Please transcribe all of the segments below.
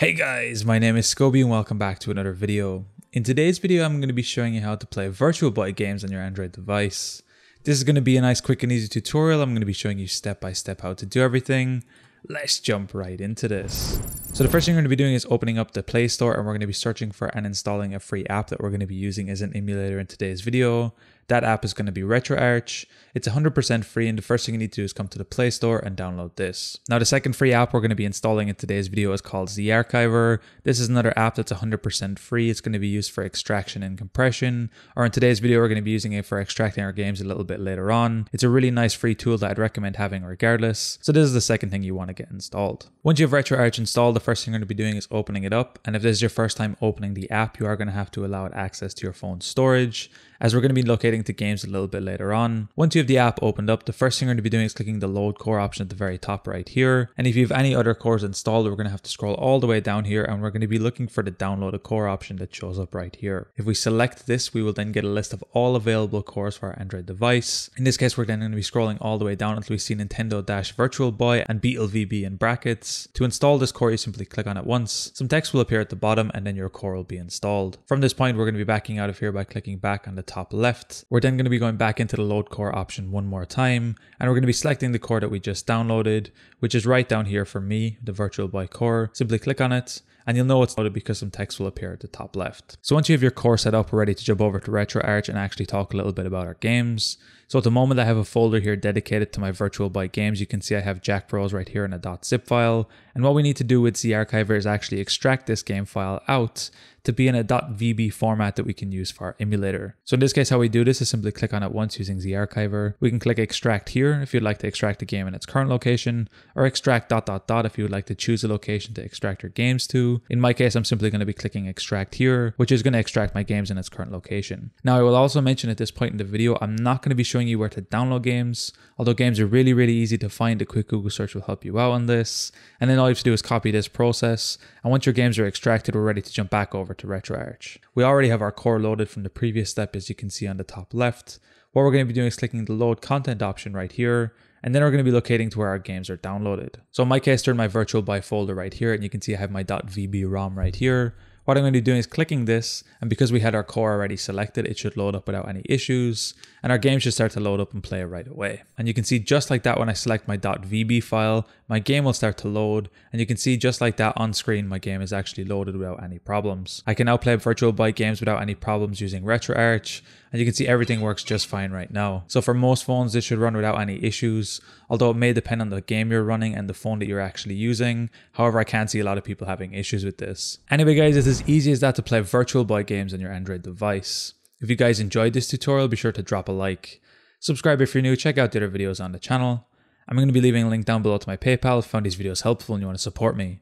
Hey guys, my name is Scoby and welcome back to another video. In today's video, I'm going to be showing you how to play Virtual Boy games on your Android device. This is going to be a nice, quick and easy tutorial. I'm going to be showing you step by step how to do everything. Let's jump right into this. So the first thing we're going to be doing is opening up the Play Store, and we're going to be searching for and installing a free app that we're going to be using as an emulator in today's video. That app is going to be RetroArch. It's 100% free, and the first thing you need to do is come to the Play Store and download this. Now, the second free app we're going to be installing in today's video is called ZArchiver. This is another app that's 100% free. It's going to be used for extraction and compression, or in today's video, we're going to be using it for extracting our games a little bit later on. It's a really nice free tool that I'd recommend having regardless. So this is the second thing you want to get installed. Once you have RetroArch installed, the first thing you're going to be doing is opening it up. And if this is your first time opening the app, you are going to have to allow it access to your phone's storage, as we're going to be locating to games a little bit later on. Once you have the app opened up, the first thing you're going to be doing is clicking the load core option at the very top right here. And if you have any other cores installed, we're going to have to scroll all the way down here, and we're going to be looking for the download a core option that shows up right here. If we select this, we will then get a list of all available cores for our Android device. In this case, we're then going to be scrolling all the way down until we see Nintendo-Virtual Boy and BLVB in brackets. To install this core, you simply click on it once. Some text will appear at the bottom, and then your core will be installed. From this point, we're going to be backing out of here by clicking back on the top left. We're then going to be going back into the load core option one more time, and we're going to be selecting the core that we just downloaded, which is right down here for me, the Virtual Boy core. Simply click on it, and you'll know it's loaded because some text will appear at the top left. So once you have your core set up, we're ready to jump over to RetroArch and actually talk a little bit about our games. So at the moment, I have a folder here dedicated to my Virtual Boy games. You can see I have Jack Bros right here in a .zip file. And what we need to do with ZArchiver is actually extract this game file out to be in a .vb format that we can use for our emulator. So in this case, how we do this is simply click on it once using ZArchiver. We can click extract here if you'd like to extract the game in its current location, or extract ... if you would like to choose a location to extract your games to. In my case, I'm simply going to be clicking extract here, which is going to extract my games in its current location. Now, I will also mention at this point in the video, I'm not going to be showing you where to download games, although games are really easy to find. A quick Google search will help you out on this. And then all you have to do is copy this process. And once your games are extracted, we're ready to jump back over to RetroArch. We already have our core loaded from the previous step, as you can see on the top left. What we're going to be doing is clicking the load content option right here, and then we're going to be locating to where our games are downloaded. So in my case, they're in my Virtual Boy folder right here, and you can see I have my .vb ROM right here. What I'm going to be doing is clicking this, and because we had our core already selected, it should load up without any issues, and our game should start to load up and play right away. And you can see just like that, when I select my .vb file, my game will start to load, and you can see just like that on screen, my game is actually loaded without any problems. I can now play Virtual Boy games without any problems using RetroArch, and you can see everything works just fine right now. So for most phones, this should run without any issues, although it may depend on the game you're running and the phone that you're actually using. However, I can see a lot of people having issues with this. Anyway, guys, this is as easy as that to play Virtual Boy games on your Android device. If you guys enjoyed this tutorial, be sure to drop a like. Subscribe if you're new, check out the other videos on the channel. I'm going to be leaving a link down below to my PayPal if you found these videos helpful and you want to support me.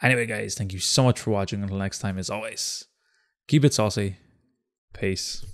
Anyway guys, thank you so much for watching. Until next time, as always, keep it saucy. Peace.